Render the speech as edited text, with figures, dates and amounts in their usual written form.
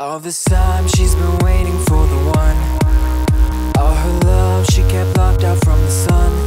All this time she's been waiting for the one. All her love she kept locked out from the sun.